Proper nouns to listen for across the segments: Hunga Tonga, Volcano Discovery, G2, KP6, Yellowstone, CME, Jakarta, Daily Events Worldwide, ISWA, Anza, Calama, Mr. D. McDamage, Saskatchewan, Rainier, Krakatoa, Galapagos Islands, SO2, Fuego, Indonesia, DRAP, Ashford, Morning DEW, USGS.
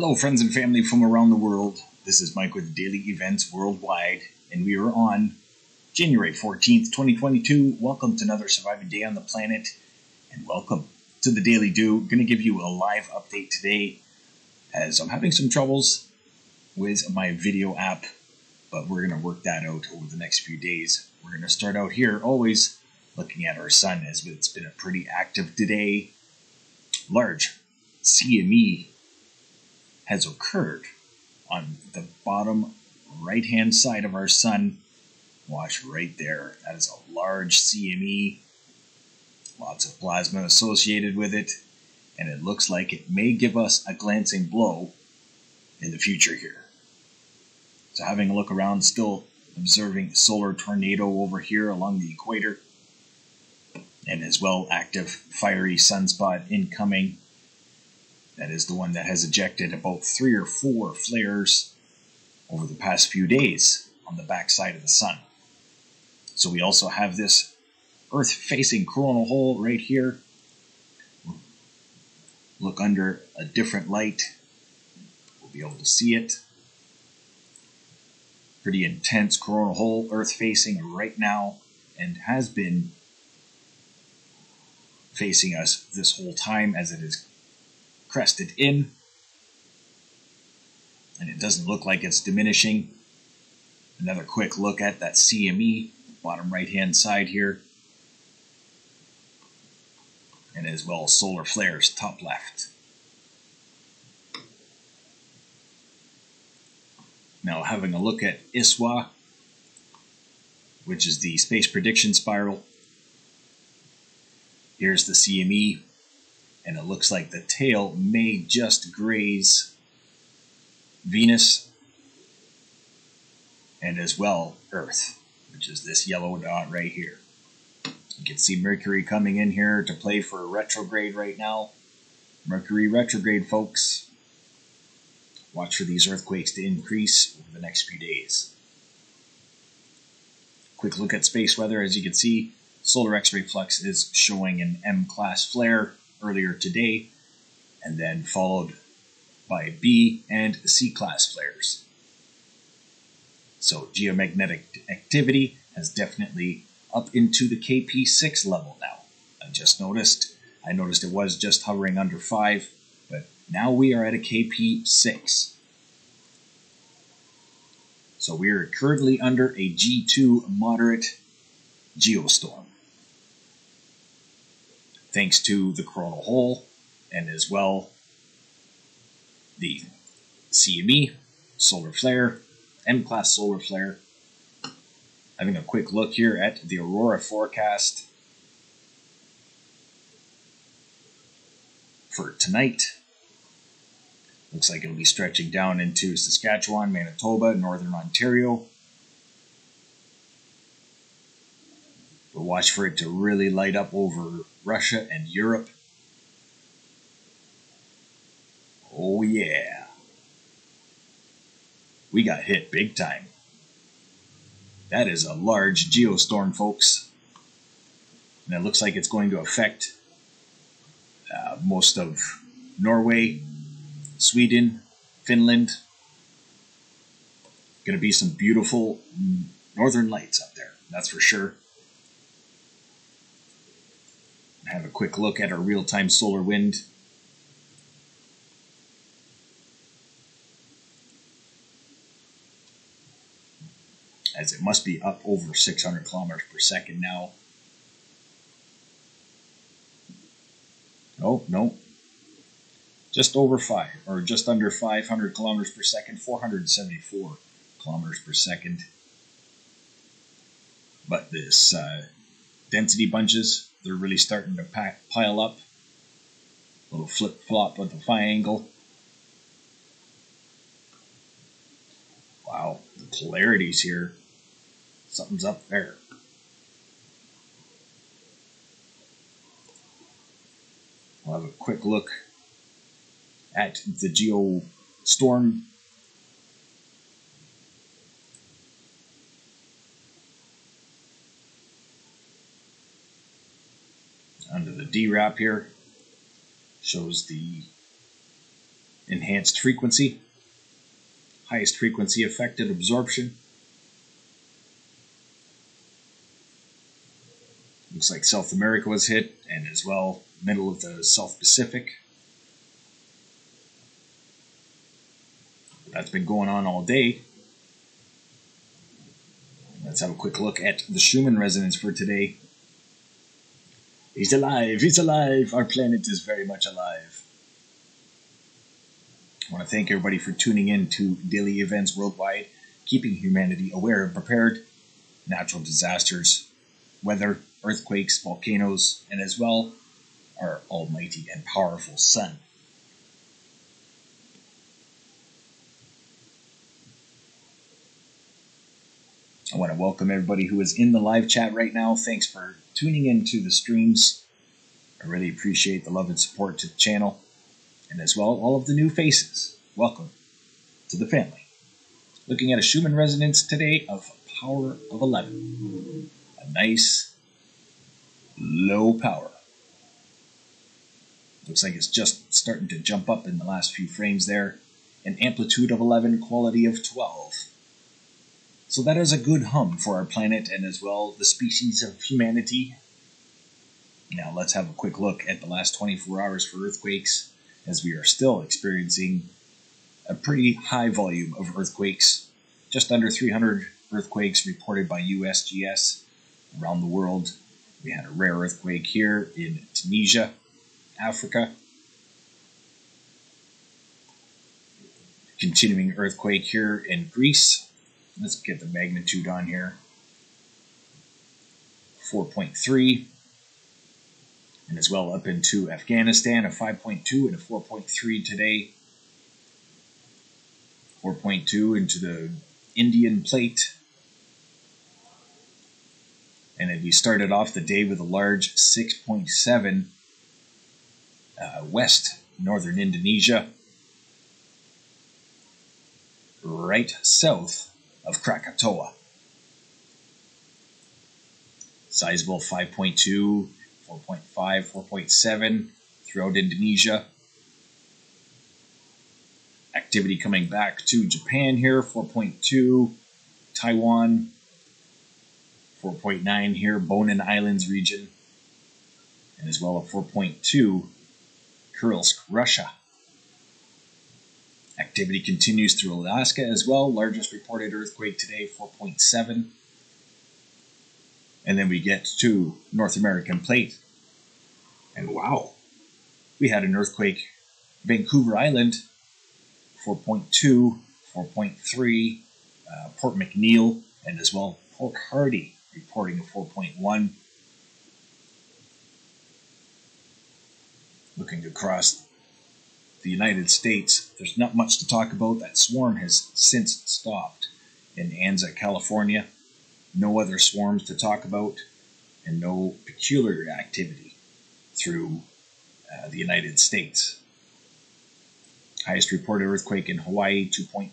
Hello friends and family from around the world. This is Mike with Daily Events Worldwide, and we are on January 14th, 2022. Welcome to another surviving day on the planet, and welcome to the Daily Do. Going to give you a live update today as I'm having some troubles with my video app, but we're going to work that out over the next few days. We're going to start out here always looking at our sun, as it's been a pretty active today. Large CME has occurred on the bottom right-hand side of our sun. Watch right there. That is a large CME. Lots of plasma associated with it. And it looks like it may give us a glancing blow in the future here. So having a look around, still observing solar tornado over here along the equator. And as well, active fiery sunspot incoming. That is the one that has ejected about 3 or 4 flares over the past few days on the backside of the sun. So we also have this Earth-facing coronal hole right here. Look under a different light. We'll be able to see it. Pretty intense coronal hole, Earth-facing right now, and has been facing us this whole time as it is crested in, and it doesn't look like it's diminishing. Another quick look at that CME, bottom right hand side here, and as well as solar flares, top left. Now having a look at ISWA, which is the Space Prediction Spiral. Here's the CME. And it looks like the tail may just graze Venus and as well Earth, which is this yellow dot right here. You can see Mercury coming in here to play for a retrograde right now. Mercury retrograde, folks. Watch for these earthquakes to increase over the next few days. Quick look at space weather. As you can see, solar X-ray flux is showing an M-class flare earlier today, and then followed by B and C class flares. So geomagnetic activity has definitely up into the KP6 level now. I noticed it was just hovering under 5, but now we are at a KP6. So we are currently under a G2 moderate geostorm, thanks to the coronal hole and as well the CME, solar flare, M-class solar flare. Having a quick look here at the aurora forecast for tonight. Looks like it'll be stretching down into Saskatchewan, Manitoba, northern Ontario. But watch for it to really light up over Russia and Europe. Oh yeah. We got hit big time. That is a large geostorm, folks. And it looks like it's going to affect most of Norway, Sweden, Finland. Going to be some beautiful northern lights up there, that's for sure. Have a quick look at our real-time solar wind. As it must be up over 600 kilometers per second now. Oh, no. Just over 5, or just under 500 kilometers per second, 474 kilometers per second. But this density bunches, they're really starting to pile up. A little flip-flop with the phi angle. Wow, the polarities here. Something's up there. We'll have a quick look at the geostorm. Under the DRAP here, shows the enhanced frequency, highest frequency affected absorption. Looks like South America was hit, and as well, middle of the South Pacific. That's been going on all day. Let's have a quick look at the Schumann resonance for today. He's alive, he's alive. Our planet is very much alive. I want to thank everybody for tuning in to daily events worldwide, keeping humanity aware and prepared. Natural disasters, weather, earthquakes, volcanoes, and as well, our almighty and powerful sun. I want to welcome everybody who is in the live chat right now. Thanks for tuning into the streams. I really appreciate the love and support to the channel. And as well, all of the new faces. Welcome to the family. Looking at a Schumann resonance today of a power of 11. A nice, low power. Looks like it's just starting to jump up in the last few frames there. An amplitude of 11, quality of 12. So that is a good hum for our planet and as well the species of humanity. Now let's have a quick look at the last 24 hours for earthquakes, as we are still experiencing a pretty high volume of earthquakes. Just under 300 earthquakes reported by USGS around the world. We had a rare earthquake here in Tunisia, Africa. Continuing earthquake here in Greece. Let's get the magnitude on here. 4.3. And as well up into Afghanistan, a 5.2 and a 4.3 today. 4.2 into the Indian plate. And then we started off the day with a large 6.7 west northern Indonesia. Right south of Krakatoa. Sizable 5.2, 4.5, 4.7 throughout Indonesia. Activity coming back to Japan here, 4.2, Taiwan, 4.9 here, Bonin Islands region, and as well a 4.2, Kuril'sk, Russia. Activity continues through Alaska as well. Largest reported earthquake today, 4.7. And then we get to North American plate. And wow, we had an earthquake. Vancouver Island, 4.2, 4.3. Port McNeil and as well Port Hardy reporting a 4.1. Looking across the United States, there's not much to talk about. That swarm has since stopped in Anza, California. No other swarms to talk about and no peculiar activity through the United States. Highest reported earthquake in Hawaii, 2.9.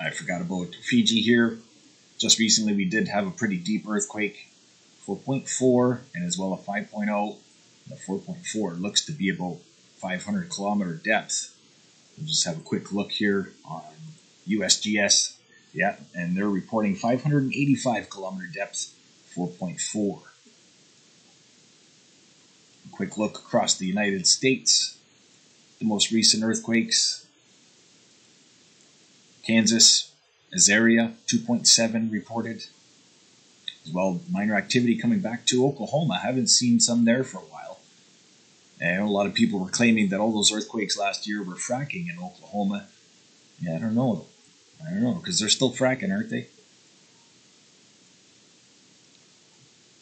I forgot about Fiji here. Just recently we did have a pretty deep earthquake, 4.4 and as well a 5.0. The 4.4 looks to be about 500 kilometer depth. We'll just have a quick look here on USGS. Yeah, and they're reporting 585 kilometer depth, 4.4. A quick look across the United States. The most recent earthquakes. Kansas, Azaria, 2.7 reported. As well, minor activity coming back to Oklahoma. I haven't seen some there for a while. And a lot of people were claiming that all those earthquakes last year were fracking in Oklahoma. Yeah, I don't know, because they're still fracking, aren't they?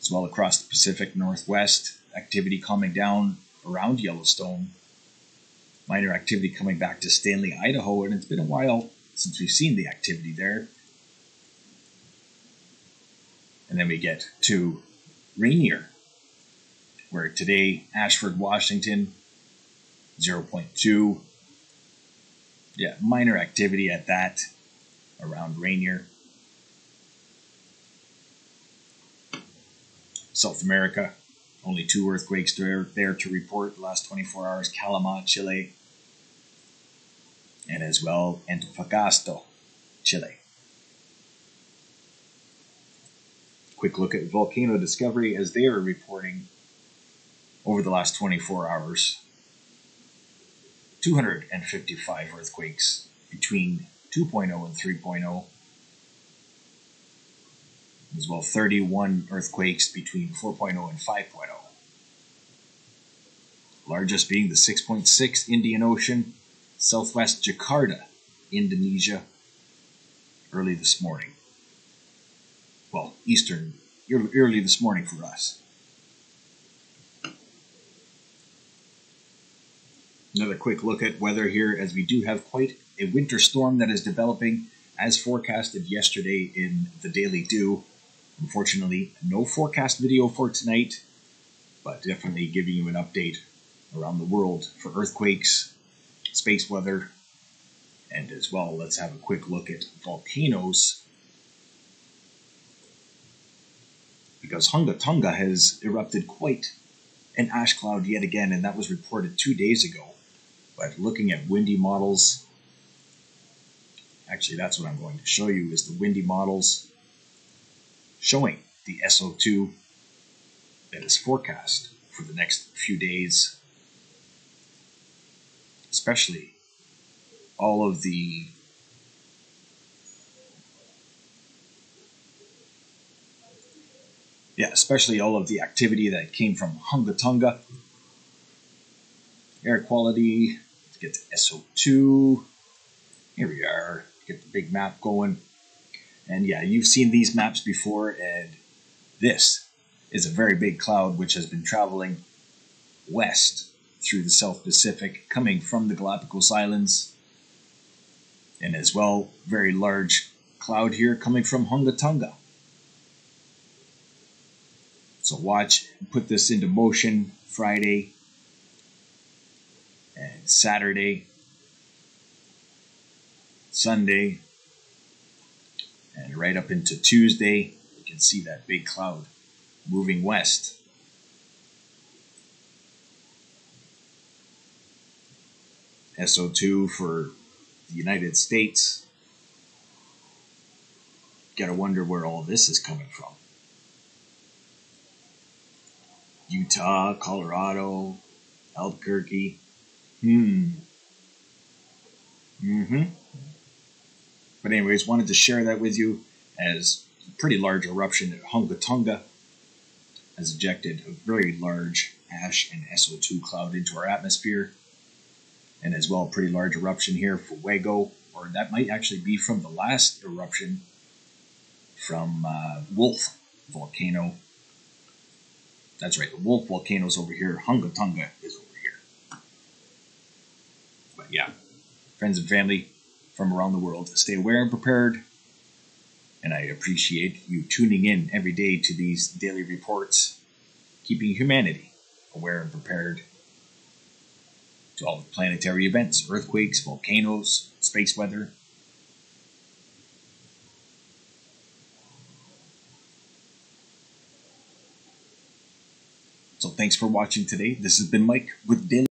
As well across the Pacific Northwest, activity calming down around Yellowstone. Minor activity coming back to Stanley, Idaho, and it's been a while since we've seen the activity there. And then we get to Rainier, where today, Ashford, Washington, 0.2. Yeah, minor activity at that around Rainier. South America, Only 2 earthquakes there to report the last 24 hours, Calama, Chile, and as well Antofagasta, Chile. Quick look at Volcano Discovery as they are reporting over the last 24 hours, 255 earthquakes between 2.0 and 3.0. As well, 31 earthquakes between 4.0 and 5.0. Largest being the 6.6 Indian Ocean, southwest Jakarta, Indonesia, early this morning. Well, Eastern, early this morning for us. Another quick look at weather here, as we do have quite a winter storm that is developing as forecasted yesterday in the Daily Dew. Unfortunately, no forecast video for tonight, but definitely giving you an update around the world for earthquakes, space weather, and as well, let's have a quick look at volcanoes, because Hunga Tonga has erupted quite an ash cloud yet again, and that was reported 2 days ago. But looking at windy models, actually that's what I'm going to show you, is the windy models showing the SO2 that is forecast for the next few days, especially all of the activity that came from Hunga Tonga. Air quality, let's get to SO2. Here we are, get the big map going. And yeah, you've seen these maps before, and this is a very big cloud which has been traveling west through the South Pacific, coming from the Galapagos Islands, and as well, very large cloud here coming from Hunga Tonga. So watch, put this into motion Friday and Saturday, Sunday, and right up into Tuesday. You can see that big cloud moving west. SO2 for the United States. Gotta wonder where all this is coming from. Utah, Colorado, Albuquerque. But anyways, wanted to share that with you, as a pretty large eruption at Hunga Tonga has ejected a very large ash and SO2 cloud into our atmosphere. And as well, a pretty large eruption here for Fuego, or that might actually be from the last eruption from Wolf Volcano. That's right, the Wolf Volcano is over here, Hunga Tonga is over here. But yeah, friends and family from around the world, stay aware and prepared. And I appreciate you tuning in every day to these daily reports, keeping humanity aware and prepared to all the planetary events, earthquakes, volcanoes, space weather. So thanks for watching today. This has been Mike with Daily.